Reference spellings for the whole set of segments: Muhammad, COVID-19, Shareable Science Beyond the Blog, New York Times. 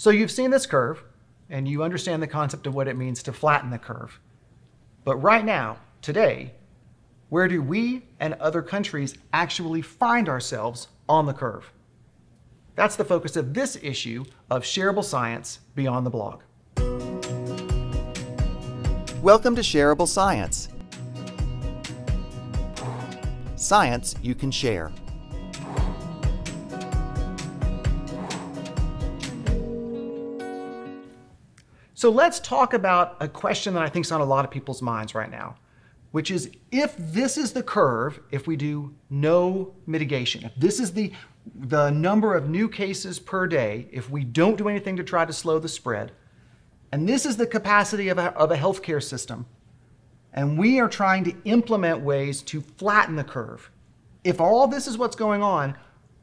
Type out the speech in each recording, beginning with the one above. So you've seen this curve, and you understand the concept of what it means to flatten the curve. But right now, today, where do we and other countries actually find ourselves on the curve? That's the focus of this issue of Shareable Science Beyond the Blog. Welcome to Shareable Science. Science you can share. So let's talk about a question that I think is on a lot of people's minds right now, which is, if this is the curve, if we do no mitigation, if this is the number of new cases per day, if we don't do anything to try to slow the spread, and this is the capacity of a healthcare system, and we are trying to implement ways to flatten the curve, if all this is what's going on,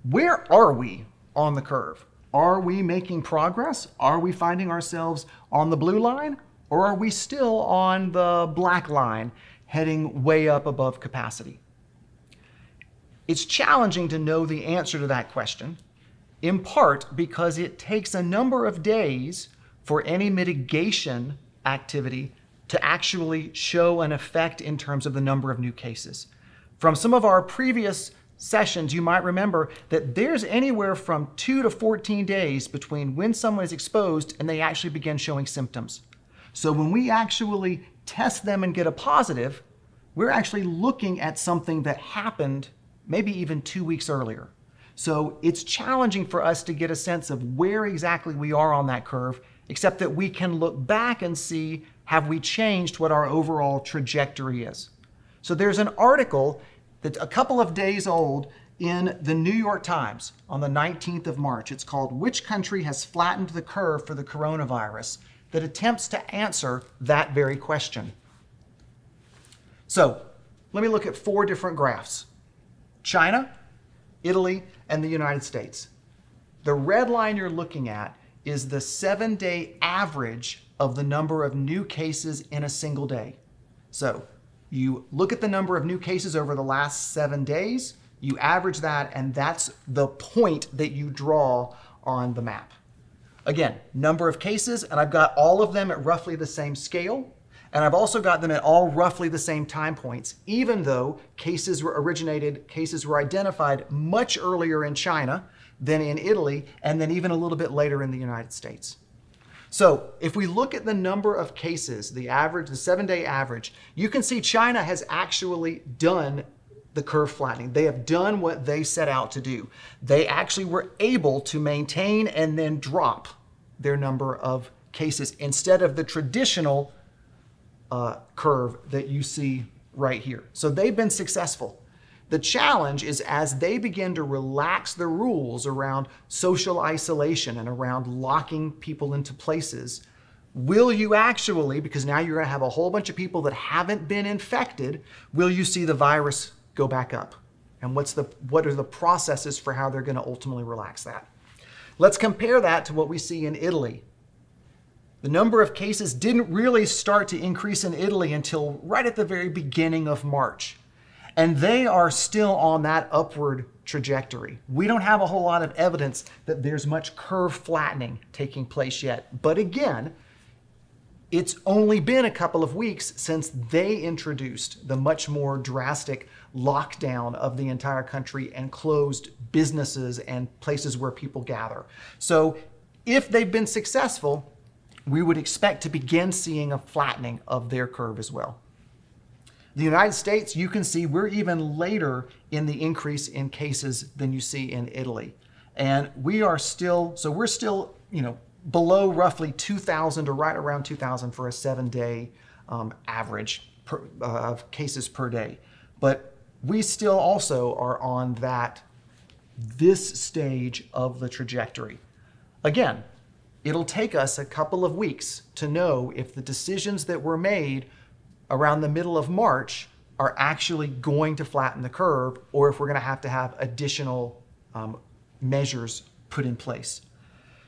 where are we on the curve? Are we making progress? Are we finding ourselves on the blue line? Or are we still on the black line, heading way up above capacity? It's challenging to know the answer to that question, in part because it takes a number of days for any mitigation activity to actually show an effect in terms of the number of new cases. From some of our previous sessions, you might remember that there's anywhere from 2 to 14 days between when someone is exposed and they actually begin showing symptoms. So when we actually test them and get a positive, we're actually looking at something that happened maybe even 2 weeks earlier. So it's challenging for us to get a sense of where exactly we are on that curve, except that we can look back and see, have we changed what our overall trajectory is? So there's an article that's a couple of days old in the New York Times on the 19th of March. It's called "Which Country Has Flattened the Curve for the Coronavirus?" that attempts to answer that very question. So let me look at 4 different graphs: China, Italy, and the United States. The red line you're looking at is the 7-day average of the number of new cases in a single day. So you look at the number of new cases over the last 7 days, you average that, and that's the point that you draw on the map. Again, number of cases, and I've got all of them at roughly the same scale, and I've also got them at all roughly the same time points, even though cases were identified much earlier in China than in Italy, and then even a little bit later in the United States. So if we look at the number of cases, the average, the 7-day average, you can see China has actually done the curve flattening. They have done what they set out to do. They actually were able to maintain and then drop their number of cases instead of the traditional curve that you see right here. So they've been successful. The challenge is, as they begin to relax the rules around social isolation and around locking people into places, will you actually, because now you're going to have a whole bunch of people that haven't been infected, will you see the virus go back up? And what are the processes for how they're going to ultimately relax that? Let's compare that to what we see in Italy. The number of cases didn't really start to increase in Italy until right at the very beginning of March. And they are still on that upward trajectory. We don't have a whole lot of evidence that there's much curve flattening taking place yet. But again, it's only been a couple of weeks since they introduced the much more drastic lockdown of the entire country and closed businesses and places where people gather. So if they've been successful, we would expect to begin seeing a flattening of their curve as well. The United States, you can see we're even later in the increase in cases than you see in Italy. And we are still, below roughly 2,000 or right around 2,000 for a 7-day average of cases per day. But we still also are on this stage of the trajectory. Again, it'll take us a couple of weeks to know if the decisions that were made around the middle of March are actually going to flatten the curve, or if we're going to have additional measures put in place.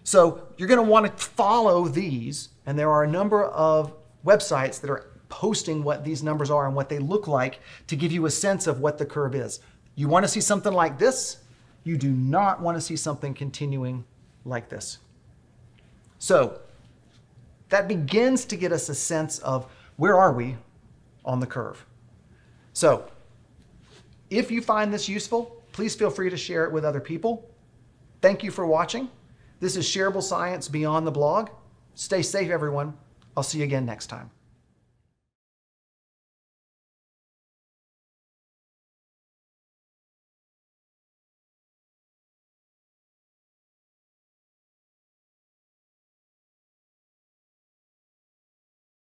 So you're going to want to follow these, and there are a number of websites that are posting what these numbers are and what they look like to give you a sense of what the curve is. You want to see something like this. You do not want to see something continuing like this. So that begins to get us a sense of where are we on the curve. So if you find this useful, please feel free to share it with other people. Thank you for watching. This is Shareable Science Beyond the Blog. Stay safe, everyone. I'll see you again next time.